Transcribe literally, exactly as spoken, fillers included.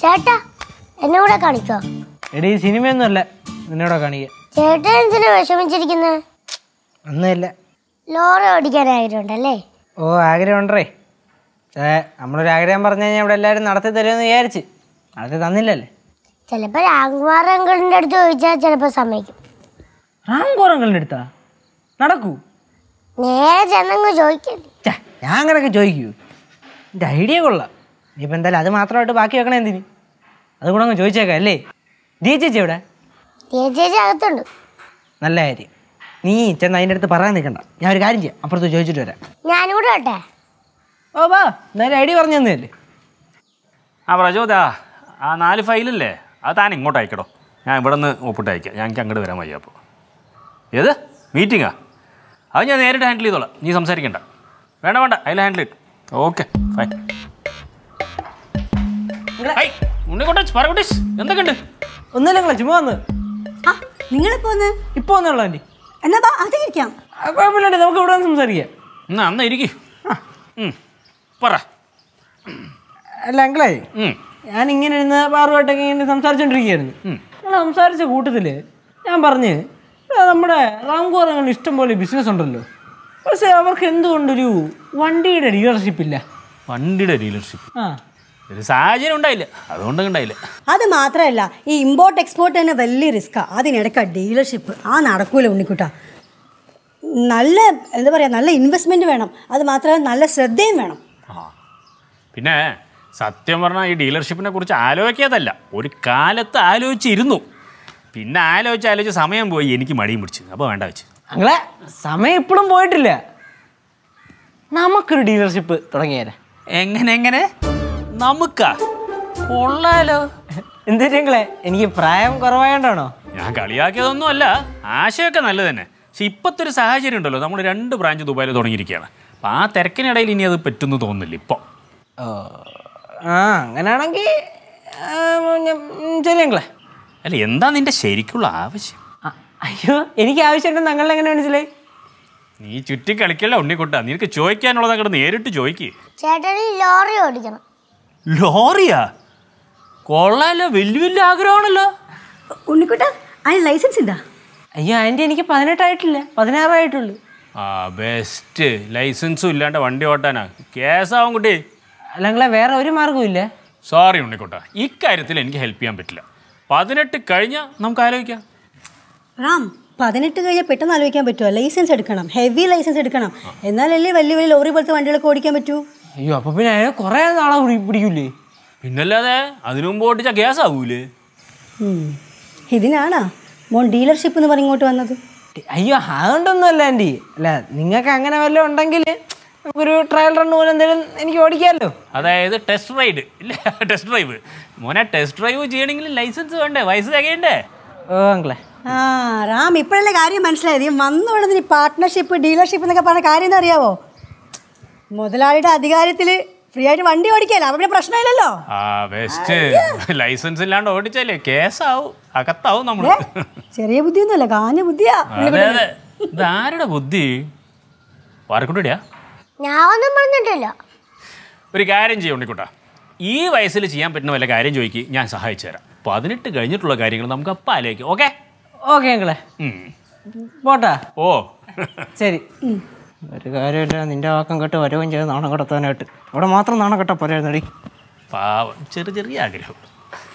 ചേട്ടാ എന്നെ കൂടെ കാണിക്കോ? എടീ സിനിമയൊന്നുമല്ല, നിന്നോട് കാണിക്കാം. ചേട്ടൻ എന്തിനാ വിഷമിച്ചിരിക്കുന്നത്? ഒന്നുമില്ല. ലോറി ഓടിക്കാൻ ആഗ്രഹമുണ്ടല്ലേ? ഓ ആഗ്രഹം ഉണ്ടേ. നമ്മളൊരു ആഗ്രഹം പറഞ്ഞു കഴിഞ്ഞാൽ ഇവിടെ എല്ലാവരും നടത്തി തരുമെന്ന് വിചാരിച്ച് നടത്തി തന്നില്ലല്ലേ. ചിലപ്പോൾ രാംകുമാർ അങ്കിളിൻ്റെ അടുത്ത് ചോദിച്ചാൽ ചിലപ്പോൾ സമ്മതിക്കും. രാംകുമാർ അങ്കിളിൻ്റെ അടുത്താ നടക്കൂ? നേരെ ചെന്നങ്ങ് ചോദിക്കല്ലേ. ഞാൻ അങ്ങനെയൊക്കെ ചോദിക്കൂ? എൻ്റെ ഐഡിയ കൊള്ളാം. ഇനിയിപ്പോൾ എന്തായാലും അത് മാത്രമായിട്ട് ബാക്കി വെക്കണേ, എന്തിന് അത് കൂടെ അങ്ങ് ചോദിച്ചേക്കാം അല്ലേ. ദിയ ചേച്ചി എവിടെ? ദിയ ചേച്ചി അകത്തുണ്ട്. നല്ല കാര്യം, നീ ചെന്ന് അതിൻ്റെ അടുത്ത് പറയാൻ നിൽക്കണ്ട. ഞാൻ ഒരു കാര്യം ചെയ്യാം, അപ്പുറത്ത് ചോദിച്ചിട്ട് വരാം. ഞാനും കൂടെ വട്ടെ. ഓ വാ, എന്തായാലും ഐഡിയ പറഞ്ഞു തന്നല്ലേ. ആ പ്രജോദാ, ആ നാല് ഫയലില്ലേ അത് താൻ ഇങ്ങോട്ട് അയക്കടോ. ഞാൻ ഇവിടെ നിന്ന് ഒപ്പിട്ട് അയക്കാം. ഞാൻ എനിക്ക് അങ്ങോട്ട് വരാൻ വയ്യ. അപ്പോൾ ഏത് മീറ്റിങ്ങാ? അത് ഞാൻ നേരിട്ട് ഹാൻഡിൽ ചെയ്തോളാം, നീ സംസാരിക്കണ്ട. വേണ്ട വേണ്ട, അതിൽ ഹാൻഡിൽ ചെയ്യും. Okay fine. എന്തൊക്കെയുണ്ട്? ഒന്നുമില്ല, ചുമ്മാ വന്ന്. ആ നിങ്ങളിപ്പോ ഒന്ന് ഇപ്പൊ ഒന്നുള്ളൂ ആൻറ്റി? എന്നാ അതിരിക്കാം, കുഴപ്പമില്ലാണ്ട് നമുക്ക് ഇവിടെ നിന്ന് സംസാരിക്കാം. എന്നാ അന്ന് ഇരിക്കും. പറ. അല്ല അങ്കിളേ, ഞാൻ ഇങ്ങനെ ഇരുന്ന് പാറുമായിട്ടൊക്കെ ഇങ്ങനെ സംസാരിച്ചോണ്ടിരിക്കുകയായിരുന്നു. ഞാൻ സംസാരിച്ച കൂട്ടത്തില് ഞാൻ പറഞ്ഞ് നമ്മുടെ റാംകോറങ്ങൾ ഇഷ്ടം പോലെ ബിസിനസ് ഉണ്ടല്ലോ, പക്ഷേ അവർക്ക് എന്തുകൊണ്ടൊരു വണ്ടിയുടെ ഡീലർഷിപ്പ് ഇല്ല? വണ്ടിയുടെ ഡീലർഷിപ്പ് ആ ഒരു സാഹചര്യം ഉണ്ടായില്ല, അതുകൊണ്ട് ഉണ്ടായില്ല. അത് മാത്രമല്ല ഈ ഇമ്പോർട്ട് എക്സ്പോർട്ട് തന്നെ വലിയ റിസ്ക്കാണ്. അതിനിടയ്ക്ക് ഡീലർഷിപ്പ് ആ നടക്കൂല ഉണ്ണിക്കുട്ട. നല്ല എന്താ പറയുക, നല്ല ഇൻവെസ്റ്റ്മെൻറ്റ് വേണം. അത് മാത്രമല്ല നല്ല ശ്രദ്ധയും വേണം. ആ പിന്നെ സത്യം പറഞ്ഞാൽ ഈ ഡീലർഷിപ്പിനെ കുറിച്ച് ആലോചിക്കാതല്ല, ഒരു കാലത്ത് ആലോചിച്ചിരുന്നു, പിന്നെ ആലോചിച്ച് ആലോചിച്ച് സമയം പോയി, എനിക്ക് മടിയും പിടിച്ചു. അപ്പോൾ വേണ്ട വെച്ച് അങ്ങനെ സമയം ഇപ്പോഴും പോയിട്ടില്ല. നമുക്കൊരു ഡീലർഷിപ്പ് തുടങ്ങിയാലേ? എങ്ങനെ എങ്ങനെ നമുക്കാ? കൊള്ളാലോ. എന്തിട്ടെങ്കിലേ എനിക്ക് പ്രായം കുറവായോണ്ടാണോ? ഞാൻ കളിയാക്കിയതൊന്നും അല്ല, ആശയമൊക്കെ നല്ലത് തന്നെ. പക്ഷെ ഇപ്പോഴത്തെ ഒരു സാഹചര്യം ഉണ്ടല്ലോ, നമ്മൾ രണ്ട് ബ്രാഞ്ച് ദുബായിൽ തുടങ്ങിയിരിക്കുകയാണ്. അപ്പം ആ തിരക്കിനിടയിൽ ഇനി അത് പറ്റുന്നു തോന്നുന്നില്ല ഇപ്പോൾ. ആ അങ്ങനെയാണെങ്കിൽ ശരിയെങ്കിലേ. അല്ല എന്താ നിൻ്റെ ശരിക്കുള്ള ആവശ്യം? അയ്യോ എനിക്ക് ആവശ്യമുണ്ടെന്ന് ഞങ്ങൾ എങ്ങനെ മനസ്സിലായി? നീ ചുറ്റി കളിക്കല്ല ഉണ്ണിക്കുട്ടാ, നിനക്ക് ചോദിക്കാനുള്ളത് അങ്ങോട്ട് നേരിട്ട് ചോദിക്കേ. ചേട്ടന് ലോറി ഓടിക്കണം. ലോറിയാ? കൊള്ളാലോ, വലിയ വലിയ ആഗ്രഹമാണല്ലോ. ഉണ്ണിക്കുട്ടാ അതിന് ലൈസൻസ് ഇതാ? അയ്യോ ആൻറ്റി എനിക്ക് പതിനെട്ടായിട്ടില്ല, പതിനാറായിട്ടുള്ളൂ. ആ ബെസ്റ്റ്, ലൈസൻസും ഇല്ലാണ്ട് വണ്ടി ഓട്ടാനാ കേസാവും കുട്ടി. അല്ലെങ്കിലേ വേറെ ഒരു മാർഗ്ഗവും ഇല്ല. സോറി ഉണ്ണിക്കുട്ടാ, ഇക്കാര്യത്തിൽ എനിക്ക് ഹെൽപ്പ് ചെയ്യാൻ പറ്റില്ല. പതിനെട്ട് കഴിഞ്ഞാൽ നമുക്ക് ആലോചിക്കാം. റാം പതിനെട്ട് കഴിഞ്ഞാൽ പെട്ടെന്ന് ആലോചിക്കാൻ പറ്റുമോ? ലൈസൻസ് എടുക്കണം, ഹെവി ലൈസൻസ് എടുക്കണം, എന്നാലല്ലേ വലിയ വലിയ ലോറി പോലത്തെ വണ്ടികളൊക്കെ ഓടിക്കാൻ പറ്റൂ. അയ്യോ അപ്പം പിന്നെ കുറേ നാളെ പിടിക്കൂലേ? പിന്നല്ലാതെ, അതിനു മുമ്പ് ഓടിച്ചാൽ ഗ്യാസ് ആവൂലേ? ഇതിനാണോ മോൻ ഡീലർഷിപ്പ് എന്ന് പറഞ്ഞ് ഇങ്ങോട്ട് വന്നത്? അയ്യോ അതുകൊണ്ടൊന്നും അല്ല ആൻറ്റി. അല്ല നിങ്ങൾക്ക് അങ്ങനെ വല്ലതും ഉണ്ടെങ്കിൽ നമുക്കൊരു ട്രയൽ റൺ പോലെ എന്തെങ്കിലും എനിക്ക് ഓടിക്കാമല്ലോ. അതായത് ടെസ്റ്റ് റൈഡ് ഇല്ല? Test drive. മോനെ ടെസ്റ്റ് ഡ്രൈവ് ചെയ്യണമെങ്കിൽ ലൈസൻസ് വേണ്ടേ? വയസ്സ് തികയണ്ടേ? ഓ അങ്കിളെ. ആ റാം ഇപ്പോഴല്ലേ കാര്യം മനസ്സിലായത്? വന്നുകൊണ്ടതിന് പാർട്ട്ണർഷിപ്പ് ഡീലർഷിപ്പ് എന്നൊക്കെ പറഞ്ഞ കാര്യം എന്താ അറിയാവോ? മുതലാളിയുടെ അധികാരത്തിൽ ഫ്രീ ആയിട്ട് വണ്ടി ഓടിക്കാല്ലോ, അവിടെ പ്രശ്നമില്ലല്ലോ. ആ ബെസ്റ്റ്, ലൈസൻസ് ഇല്ലാണ്ട് ഓടിച്ചാലേ കേസാവും, അകത്താവും നമ്മൾ. ചെറിയ ബുദ്ധിയൊന്നുമല്ല, കാഞ്ഞ ബുദ്ധിയാ. ഇതാരുടെ ബുദ്ധി? വാർക്കൂട്ടിയാ? ഞാനൊന്നും പറഞ്ഞിട്ടില്ല. ഒരു കാര്യം ചെയ്യും ഉണ്ണിക്കുട്ടാ, ഈ വയസ്സിൽ ചെയ്യാൻ പറ്റുന്ന വല്ല കാര്യം ചോദിക്ക്, ഞാൻ സഹായിച്ചു തരാം. പതിനെട്ട് കഴിഞ്ഞിട്ടുള്ള കാര്യങ്ങൾ നമുക്ക് അപ്പം ആലോചിക്കാം. ഓക്കെ ഓക്കെ അങ്കിളെ, പോട്ടാ. ഓ ശരി. ഒരു കാര്യമില്ല, നിന്റെ വാക്കം കേട്ട് വരവും ചെയ്ത് നാണം കെടുത്താനായിട്ട് ഇവിടെ മാത്രം നാണം കെട്ടാ പോരായിരുന്നടി. പാവം, ചെറിയ ചെറിയ ആഗ്രഹം.